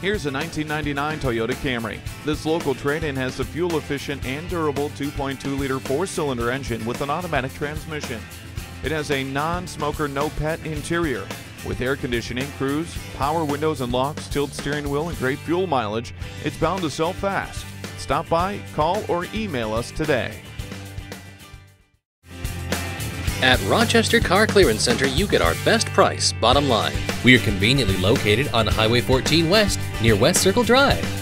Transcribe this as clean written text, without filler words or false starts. Here's a 1999 Toyota Camry. This local trade-in has a fuel-efficient and durable 2.2-liter four-cylinder engine with an automatic transmission. It has a non-smoker, no-pet interior with air conditioning, cruise, power windows and locks, tilt steering wheel, and great fuel mileage. It's bound to sell fast. Stop by, call, or email us today. At Rochester Car Clearance Center, you get our best price, bottom line. We are conveniently located on Highway 14 West, near West Circle Drive.